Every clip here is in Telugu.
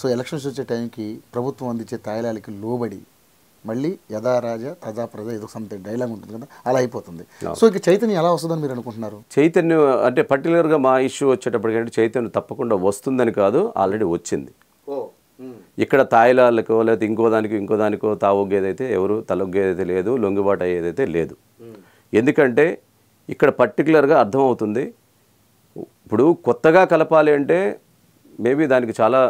So elections వచ్చే టైంకి ప్రభుత్వం అందించే తాయిలాలకి లోబడి మళ్ళీ యదా రాజా తదా ప్రజ ఏదో సంథింగ్ డైలాగ్ ఉంటుంది కదా అలా అయిపోతుంది. సో ఇక చైతన్యం ఎలా వస్తుందని మీరు అనుకుంటున్నారు? చైతన్యం అంటే పర్టికులర్గా మా ఇష్యూ వచ్చేటప్పటికంటే చైతన్యం తప్పకుండా వస్తుందని కాదు, ఆల్రెడీ వచ్చింది. ఇక్కడ తాయిలాలకో లేకపోతే ఇంకో దానికో తావొగ్గేదైతే ఎవరు, తలొగ్గేదైతే లేదు, లొంగిబాటు అయ్యేదైతే లేదు. ఎందుకంటే ఇక్కడ పర్టికులర్గా అర్థమవుతుంది, ఇప్పుడు కొత్తగా కలపాలి అంటే మేబీ దానికి చాలా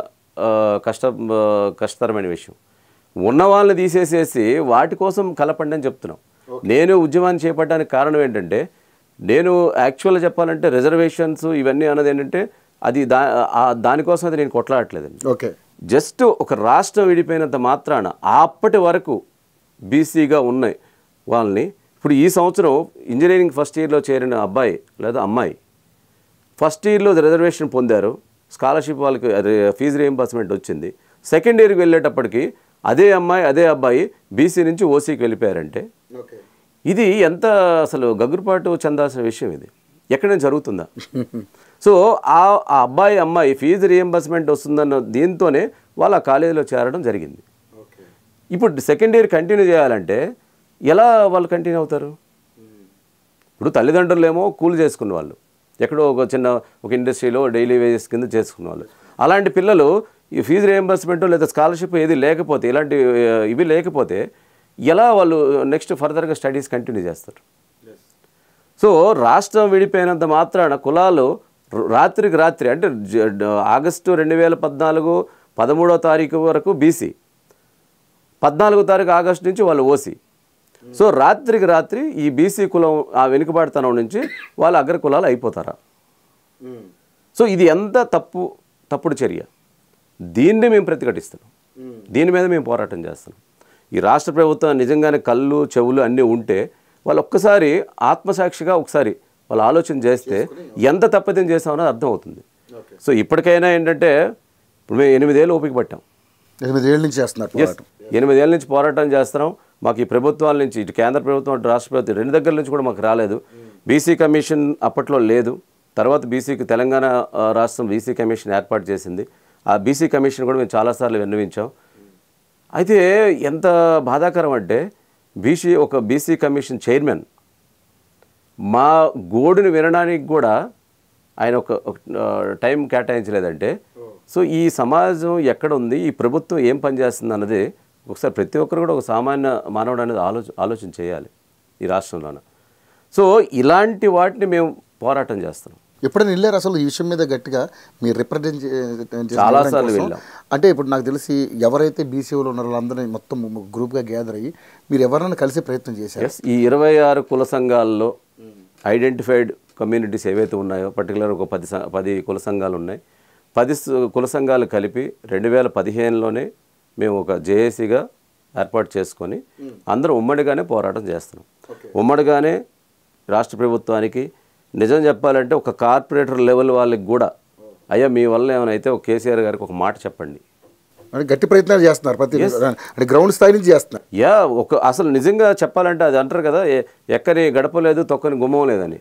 కష్టతరమైన విషయం. ఉన్న వాళ్ళని తీసేసేసి వాటి కోసం కలపండి అని చెప్తున్నాం. నేను ఉద్యమాన్ని చేపట్టడానికి కారణం ఏంటంటే, నేను యాక్చువల్గా చెప్పాలంటే రిజర్వేషన్స్ ఇవన్నీ అన్నది ఏంటంటే అది దానికోసం అది నేను కొట్లాడట్లేదండి. ఓకే, జస్ట్ ఒక రాష్ట్రం విడిపోయినంత మాత్రాన అప్పటి వరకు బీసీగా ఉన్నాయి వాళ్ళని, ఇప్పుడు ఈ సంవత్సరం ఇంజనీరింగ్ ఫస్ట్ ఇయర్లో చేరిన అబ్బాయి లేదా అమ్మాయి ఫస్ట్ ఇయర్లో రిజర్వేషన్ పొందారు, స్కాలర్షిప్ వాళ్ళకి ఫీజు రీయింబర్స్మెంట్ వచ్చింది. సెకండ్ ఇయర్కి వెళ్ళేటప్పటికి అదే అమ్మాయి అదే అబ్బాయి బీసీ నుంచి ఓసీకి వెళ్ళిపోయారంటే ఇది ఎంత అసలు గగురుపాటు చెందాల్సిన విషయం. ఇది ఎక్కడైనా జరుగుతుందా? సో ఆ అబ్బాయి అమ్మాయి ఫీజు రీయింబర్స్మెంట్ వస్తుందన్న దీంతోనే వాళ్ళు ఆ కాలేజీలో చేరడం జరిగింది. ఇప్పుడు సెకండ్ ఇయర్ కంటిన్యూ చేయాలంటే ఎలా వాళ్ళు కంటిన్యూ అవుతారు? ఇప్పుడు తల్లిదండ్రులేమో కూలి చేసుకున్న వాళ్ళు, ఎక్కడో ఒక చిన్న ఒక ఇండస్ట్రీలో డైలీ వేజెస్ కింద చేసుకున్న వాళ్ళు, అలాంటి పిల్లలు ఈ ఫీజు రీయింబర్స్మెంట్ లేదా స్కాలర్షిప్ ఏది లేకపోతే, ఇలాంటి ఇవి లేకపోతే ఎలా వాళ్ళు నెక్స్ట్ ఫర్దర్గా స్టడీస్ కంటిన్యూ చేస్తారు? సో రాష్ట్రం విడిపోయినంత మాత్రాన కులాలు రాత్రికి రాత్రి అంటే ఆగస్టు 2014 13వ తారీఖు వరకు బీసీ, 14వ తారీఖు ఆగస్టు నుంచి వాళ్ళు ఓసీ. సో రాత్రికి రాత్రి ఈ బీసీ కులం ఆ వెనుకబాటుతనం నుంచి వాళ్ళు అగ్ర కులాలు అయిపోతారా? సో ఇది ఎంత తప్పుడు చర్య. దీన్ని మేము ప్రతిఘటిస్తున్నాం, దీని మీద మేము పోరాటం చేస్తున్నాం. ఈ రాష్ట్ర ప్రభుత్వం నిజంగానే కళ్ళు చెవులు అన్నీ ఉంటే వాళ్ళు ఒక్కసారి ఆత్మసాక్షిగా ఒకసారి వాళ్ళు ఆలోచన చేస్తే ఎంత తప్పిదం చేస్తామని అర్థమవుతుంది. సో ఇప్పటికైనా ఏంటంటే ఇప్పుడు మేము 8 ఏళ్ళు ఓపిక పట్టాం, 8 ఏళ్ళ నుంచి పోరాటం చేస్తున్నాం. మాకు ఈ ప్రభుత్వాల నుంచి, ఇటు కేంద్ర ప్రభుత్వం అటు రాష్ట్ర ప్రభుత్వం రెండు దగ్గర నుంచి కూడా మాకు రాలేదు. బీసీ కమిషన్ అప్పట్లో లేదు, తర్వాత బీసీకి తెలంగాణ రాష్ట్రం బీసీ కమిషన్ ఏర్పాటు చేసింది. ఆ బీసీ కమిషన్ కూడా మేము చాలాసార్లు విన్నవించాం. అయితే ఎంత బాధాకరం అంటే ఒక బీసీ కమిషన్ చైర్మన్ మా గోడుని వినడానికి కూడా ఆయన ఒక టైం కేటాయించలేదంటే సో ఈ సమాజం ఎక్కడ ఉంది, ఈ ప్రభుత్వం ఏం పనిచేస్తుంది అన్నది ఒకసారి ప్రతి ఒక్కరు కూడా ఒక సామాన్య మానవుడు అనేది ఆలోచన చేయాలి ఈ రాష్ట్రంలోన. సో ఇలాంటి వాటిని మేము పోరాటం చేస్తున్నాం. ఎప్పుడైనా వెళ్ళారు అసలు ఈ విషయం మీద గట్టిగా మీరు రిప్రజెంట్? చాలాసార్లు వెళ్ళాం. అంటే ఇప్పుడు నాకు తెలిసి ఎవరైతే బీసీఓలు ఉన్నారో వాళ్ళందరినీ మొత్తం గ్రూప్గా గ్యాదర్ అయ్యి మీరు ఎవరైనా కలిసి ప్రయత్నం చేశారు? ఈ 26 కుల సంఘాల్లో ఐడెంటిఫైడ్ కమ్యూనిటీస్ ఏవైతే ఉన్నాయో, పర్టికులర్ ఒక 10 కుల సంఘాలు ఉన్నాయి. 10 కుల సంఘాలు కలిపి 2015లోనే మేము ఒక జేఏసీగా ఏర్పాటు చేసుకొని అందరం ఉమ్మడిగానే పోరాటం చేస్తున్నాం. ఉమ్మడిగానే రాష్ట్ర ప్రభుత్వానికి, నిజం చెప్పాలంటే ఒక కార్పొరేటర్ లెవెల్ వాళ్ళకి కూడా అయ్యా మీ వల్ల ఏమైనా ఒక కేసీఆర్ గారికి ఒక మాట చెప్పండి అంటే గట్టి ప్రయత్నాలు చేస్తున్నారు, గ్రౌండ్ స్థాయి నుంచి చేస్తున్నారు. యా, ఒక అసలు నిజంగా చెప్పాలంటే అది అంటారు కదా ఎక్కని గడపలేదు తొక్కని గుమ్మం లేదని,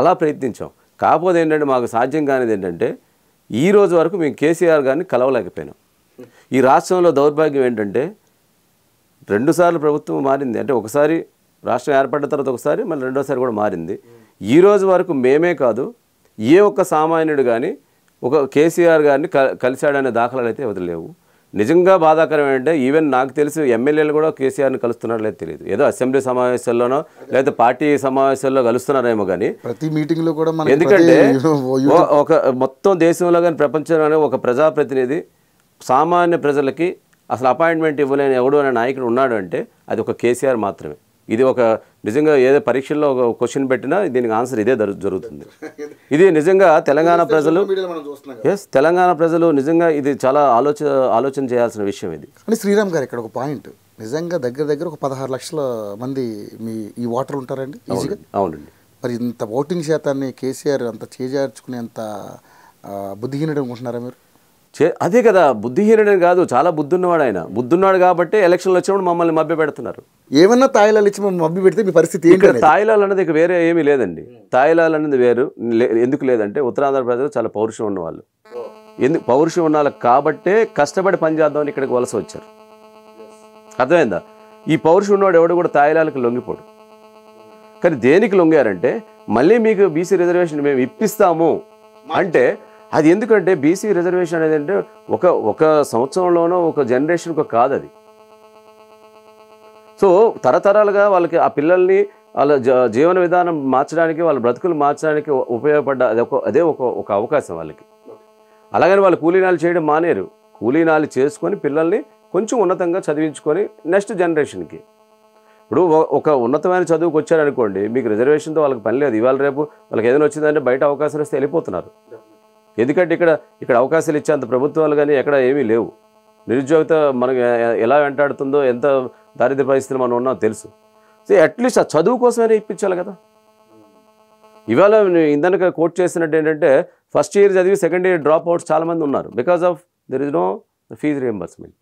అలా ప్రయత్నించాం. కాకపోతే ఏంటంటే మాకు సాధ్యం కానిది ఏంటంటే ఈ రోజు వరకు మేము కేసీఆర్ గారిని కలవలేకపోయినాం. ఈ రాష్ట్రంలో దౌర్భాగ్యం ఏంటంటే 2 సార్లు ప్రభుత్వం మారింది, అంటే ఒకసారి రాష్ట్రం ఏర్పడిన తర్వాత ఒకసారి, మళ్ళీ 2వ సారి కూడా మారింది. ఈ రోజు వరకు మేమే కాదు ఏ ఒక్క సామాన్యుడు కానీ ఒక కేసీఆర్ గారిని కలిశాడనే దాఖలాలు అయితే వదిలేవు. నిజంగా బాధాకరం ఏంటంటే ఈవెన్ నాకు తెలిసి ఎమ్మెల్యేలు కూడా కేసీఆర్ని కలుస్తున్నారో లేదో తెలియదు, ఏదో అసెంబ్లీ సమావేశాల్లోనో లేదా పార్టీ సమావేశాల్లో కలుస్తున్నారేమో కానీ ప్రతి మీటింగ్లో కూడా. ఎందుకంటే ఒక మొత్తం దేశంలో కానీ ప్రపంచంలోనే ఒక ప్రజాప్రతినిధి సామాన్య ప్రజలకి అసలు అపాయింట్మెంట్ ఇవ్వలేని ఎవడు అనే నాయకుడు ఉన్నాడు అంటే అది ఒక కేసీఆర్ మాత్రమే. ఇది ఒక నిజంగా ఏదో పరీక్షల్లో ఒక క్వశ్చన్ పెట్టినా దీనికి ఆన్సర్ ఇదే జరుగుతుంది. ఇది నిజంగా తెలంగాణ ప్రజలు నిజంగా ఇది చాలా ఆలోచన చేయాల్సిన విషయం. ఇది అని శ్రీరామ్ గారు ఇక్కడ ఒక పాయింట్, నిజంగా దగ్గర ఒక 16 లక్షల మంది మీ ఈ ఓటర్ ఉంటారండి. అవునండి. మరి ఇంత ఓటింగ్ శాతాన్ని కేసీఆర్ అంత చేజార్చుకునేంత బుద్ధిహీనుడు అనుకుంటున్నారా మీరు? అదే కదా, బుద్ధిహీనుడని కాదు, చాలా బుద్ధున్నవాడు ఆయన. బుద్ధున్నాడు కాబట్టి ఎలక్షన్లు వచ్చినప్పుడు మమ్మల్ని మభ్య పెడుతున్నారు. ఏమన్నా తాయిలాలు ఇచ్చి మమ్మల్ని మభ్య పెడితే మీ పరిస్థితి ఏంటి? తాయిలాలు అన్నది ఇక వేరే ఏమీ లేదండి, తాయిలాలు అన్నది వేరు. ఎందుకు లేదంటే ఉత్తరాంధ్ర ప్రజలు చాలా పౌరుషం ఉన్నవాళ్ళు, ఎందుకు పౌరుషం ఉండాలి కాబట్టే కష్టపడి పని చేద్దామని ఇక్కడికి వలస వచ్చారు. అర్థమైందా? ఈ పౌరుషం ఉన్నవాడు ఎవడు కూడా తాయిలాలకు లొంగిపోడు. కానీ దేనికి లొంగారంటే మళ్ళీ మీకు బీసీ రిజర్వేషన్ మేము ఇప్పిస్తాము అంటే అది ఎందుకంటే బీసీ రిజర్వేషన్ అనేది అంటే ఒక ఒక సంవత్సరంలోనో ఒక జనరేషన్కో కాదు అది. సో తరతరాలుగా వాళ్ళకి ఆ పిల్లల్ని వాళ్ళ జీవన విధానం మార్చడానికి వాళ్ళ బ్రతుకులు మార్చడానికి ఉపయోగపడ్డ అదే ఒక అవకాశం వాళ్ళకి. అలాగని వాళ్ళు కూలీనాలు చేయడం మానేరు, కూలీనాలు చేసుకొని పిల్లల్ని కొంచెం ఉన్నతంగా చదివించుకొని నెక్స్ట్ జనరేషన్కి. ఇప్పుడు ఒక ఉన్నతమైన చదువుకు వచ్చారనుకోండి, మీకు రిజర్వేషన్తో వాళ్ళకి పని లేదు. ఇవాళ రేపు వాళ్ళకి ఏదైనా వచ్చిందంటే బయట అవకాశాలు వస్తే వెళ్ళిపోతున్నారు. ఎందుకంటే ఇక్కడ అవకాశాలు ఇచ్చేంత ప్రభుత్వాలు కానీ ఎక్కడ ఏమీ లేవు. నిరుద్యోగిత మనకు ఎలా వెంటాడుతుందో, ఎంత దారిద్ర్య పరిస్థితులు మనం ఉన్నామో తెలుసు. సో అట్లీస్ట్ ఆ చదువు కోసమైనా ఇప్పించాలి కదా. ఇవాళ ఇందాక కోట్ చేసినట్టు ఏంటంటే ఫస్ట్ ఇయర్ చదివి సెకండ్ ఇయర్ డ్రాప్ అవుట్స్ చాలామంది ఉన్నారు because of there is no fee reimbursement.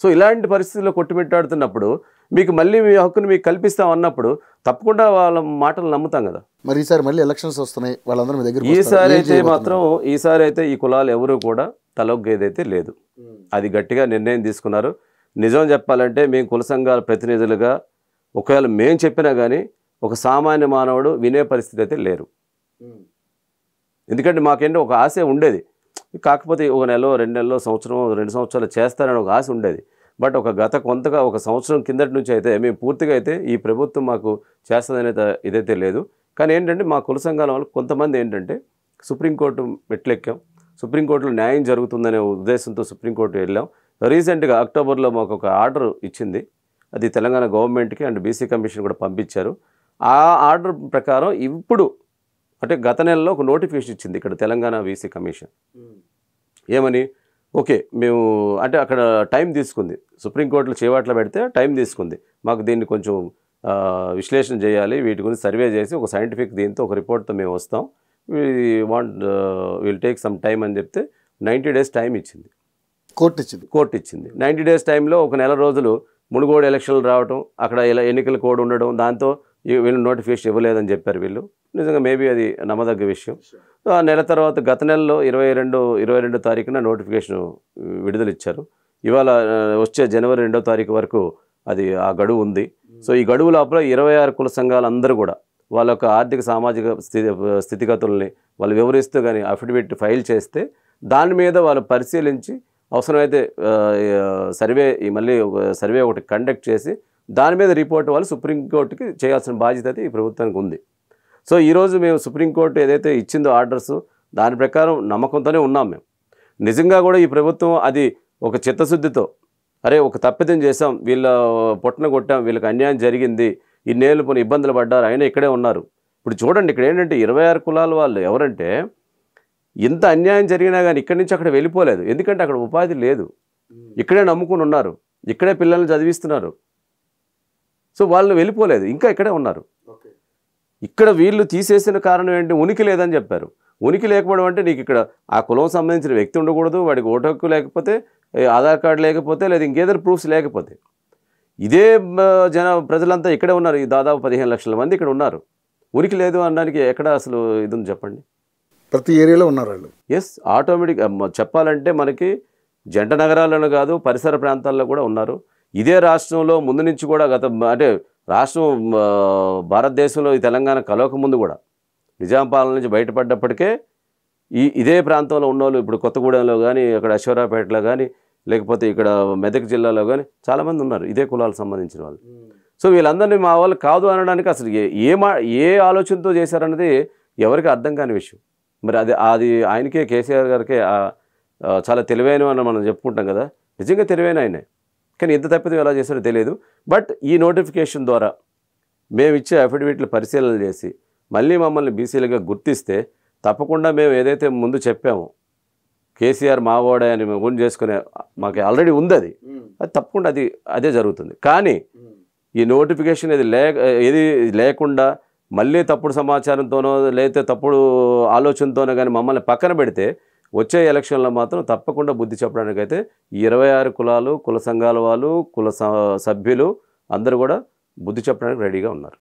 So ఇలాంటి పరిస్థితుల్లో కొట్టుమిట్టాడుతున్నప్పుడు మీకు మళ్ళీ మీ హక్కును మీకు కల్పిస్తాం అన్నప్పుడు తప్పకుండా వాళ్ళ మాటలు నమ్ముతాం కదా. మరి ఈసారి మళ్ళీ ఎలక్షన్స్ వస్తున్నాయి, వాళ్ళందరూ మీ దగ్గర ఈసారి అయితే మాత్రం ఈసారి అయితే ఈ కులాలు ఎవరూ కూడా తలొగ్గేదైతే లేదు. అది గట్టిగా నిర్ణయం తీసుకున్నారు. నిజం చెప్పాలంటే మేము కుల సంఘాల ప్రతినిధులుగా ఒకవేళ మేము చెప్పినా కానీ ఒక సామాన్య మానవుడు వినే పరిస్థితి అయితే లేరు. ఎందుకంటే మాకేంటో ఒక ఆశ ఉండేది, కాకపోతే ఒక నెలలో 2 నెలల్లో సంవత్సరం 2 సంవత్సరాలు చేస్తారని ఒక ఆశ ఉండేది. బట్ ఒక గత కొంతగా 1 సంవత్సరం కిందటి నుంచి అయితే మేము పూర్తిగా అయితే ఈ ప్రభుత్వం మాకు చేస్తుందనే ఇదైతే లేదు. కానీ ఏంటంటే మా కుల సంఘాల వాళ్ళు కొంతమంది ఏంటంటే సుప్రీంకోర్టు మెట్లెక్కాం, సుప్రీంకోర్టులో న్యాయం జరుగుతుందనే ఉద్దేశంతో సుప్రీంకోర్టు వెళ్ళాం. రీసెంట్గా అక్టోబర్లో మాకు ఒక ఆర్డర్ ఇచ్చింది, అది తెలంగాణ గవర్నమెంట్కి అండ్ బీసీ కమిషన్ కూడా పంపించారు. ఆ ఆర్డర్ ప్రకారం ఇప్పుడు అంటే గత నెలలో ఒక నోటిఫికేషన్ ఇచ్చింది ఇక్కడ తెలంగాణ బీసీ కమిషన్. ఏమని? ఓకే మేము అంటే అక్కడ టైం తీసుకుంది, సుప్రీంకోర్టులో చేవాట్లో పెడితే టైం తీసుకుంది, మాకు దీన్ని కొంచెం విశ్లేషణ చేయాలి, వీటి గురించి సర్వే చేసి ఒక సైంటిఫిక్ దీంతో ఒక రిపోర్ట్తో మేము వస్తాం, విల్ టేక్ సమ్ టైం అని చెప్తే 90 డేస్ టైం ఇచ్చింది కోర్టు ఇచ్చింది. 90 డేస్ టైంలో 1 నెల రోజులు మునుగోడు ఎలక్షన్లు రావడం, అక్కడ ఇలా ఎన్నికల కోడ్ ఉండడం, దాంతో వీళ్ళు నోటిఫికేషన్ ఇవ్వలేదని చెప్పారు వీళ్ళు. నిజంగా మేబీ అది నమ్మదగ్గ విషయం. ఆ నెల తర్వాత గత నెలలో 22 తారీఖున నోటిఫికేషన్ విడుదల ఇచ్చారు. ఇవాళ వచ్చే జనవరి 2వ తారీఖు వరకు అది ఆ గడువు ఉంది. సో ఈ గడువు లోపల 26 కుల సంఘాలందరూ కూడా వాళ్ళ యొక్క ఆర్థిక సామాజిక స్థితిగతుల్ని వాళ్ళు వివరిస్తూ కానీ అఫిడవిట్ ఫైల్ చేస్తే దాని మీద వాళ్ళు పరిశీలించి అవసరమైతే మళ్ళీ సర్వే ఒకటి కండక్ట్ చేసి దాని మీద రిపోర్ట్ వాళ్ళు సుప్రీంకోర్టుకి చేయాల్సిన బాధ్యత అయితే ఈ ప్రభుత్వానికి ఉంది. సో ఈరోజు మేము సుప్రీంకోర్టు ఏదైతే ఇచ్చిందో ఆర్డర్స్ దాని ప్రకారం నమ్మకంతోనే ఉన్నాం మేము. నిజంగా కూడా ఈ ప్రభుత్వం అది ఒక చిత్తశుద్ధితో అరే ఒక తప్పిదం చేసాం, వీళ్ళ పొట్టన కొట్టాం, వీళ్ళకి అన్యాయం జరిగింది, ఇన్నేళ్ళు కొన్ని ఇబ్బందులు పడ్డారు, అయినా ఇక్కడే ఉన్నారు. ఇప్పుడు చూడండి ఇక్కడ ఏంటంటే 26 కులాల వాళ్ళు ఎవరంటే ఎంత అన్యాయం జరిగినా కానీ ఇక్కడి నుంచి అక్కడ వెళ్ళిపోలేదు. ఎందుకంటే అక్కడ ఉపాధి లేదు, ఇక్కడే నమ్ముకుని ఉన్నారు, ఇక్కడే పిల్లల్ని చదివిస్తున్నారు. సో వాళ్ళు వెళ్ళిపోలేదు, ఇంకా ఇక్కడే ఉన్నారు. ఇక్కడ వీళ్ళు తీసేసిన కారణం ఏంటి? ఉనికి లేదని చెప్పారు. ఉనికి లేకపోవడం అంటే నీకు ఇక్కడ ఆ కులం సంబంధించిన వ్యక్తి ఉండకూడదు, వాడికి ఓటు హక్కు లేకపోతే, ఆధార్ కార్డు లేకపోతే, లేదా ఇంకేదైనా ప్రూఫ్స్ లేకపోతే. ఇదే ప్రజలంతా ఇక్కడే ఉన్నారు, ఈ దాదాపు 15 లక్షల మంది ఇక్కడ ఉన్నారు. ఉనికి లేదు అనడానికి ఎక్కడ అసలు ఇది ఉంది చెప్పండి? ప్రతి ఏరియాలో ఉన్నారు వాళ్ళు. ఎస్, ఆటోమేటిక్ చెప్పాలంటే మనకి జంట నగరాలను కాదు పరిసర ప్రాంతాల్లో కూడా ఉన్నారు. ఇదే రాష్ట్రంలో ముందు నుంచి కూడా అంటే రాష్ట్రం భారతదేశంలో ఈ తెలంగాణ కలవక ముందు కూడా నిజాం పాలన నుంచి బయటపడ్డప్పటికే ఇదే ప్రాంతంలో ఉన్నవాళ్ళు ఇప్పుడు కొత్తగూడెంలో కానీ, అక్కడ అశ్వరాపేటలో కానీ, లేకపోతే ఇక్కడ మెదక్ జిల్లాలో కానీ చాలామంది ఉన్నారు ఇదే కులాలకు సంబంధించిన వాళ్ళు. సో వీళ్ళందరినీ మా వాళ్ళు కాదు అనడానికి అసలు ఏ ఆలోచనతో చేశారన్నది ఎవరికి అర్థం కాని విషయం. మరి అది ఆయనకే, కేసీఆర్ గారికే చాలా తెలివైన అని మనం చెప్పుకుంటాం కదా. నిజంగా తెలివైన ఆయనే, కానీ ఎంత తప్పిదం ఎలా చేశారో తెలియదు. బట్ ఈ నోటిఫికేషన్ ద్వారా మేము ఇచ్చే అఫిడవిట్లు పరిశీలన చేసి మళ్ళీ మమ్మల్ని బీసీలుగా గుర్తిస్తే తప్పకుండా మేము ఏదైతే ముందు చెప్పామో కేసీఆర్ మావోడే అని మేము గుర్తు చేసుకునే మాకు ఆల్రెడీ ఉంది, అది తప్పకుండా అదే జరుగుతుంది. కానీ ఈ నోటిఫికేషన్ ఇది లేకుండా మళ్ళీ తప్పుడు సమాచారంతోనో లేకపోతే తప్పుడు ఆలోచనతోనో కానీ మమ్మల్ని పక్కన పెడితే వచ్చే ఎలక్షన్లో మాత్రం తప్పకుండా బుద్ధి చెప్పడానికైతే 26 కులాలు, కుల సంఘాల వాళ్ళు, కుల సభ్యులు అందరూ కూడా బుద్ధి చెప్పడానికి రెడీగా ఉన్నారు.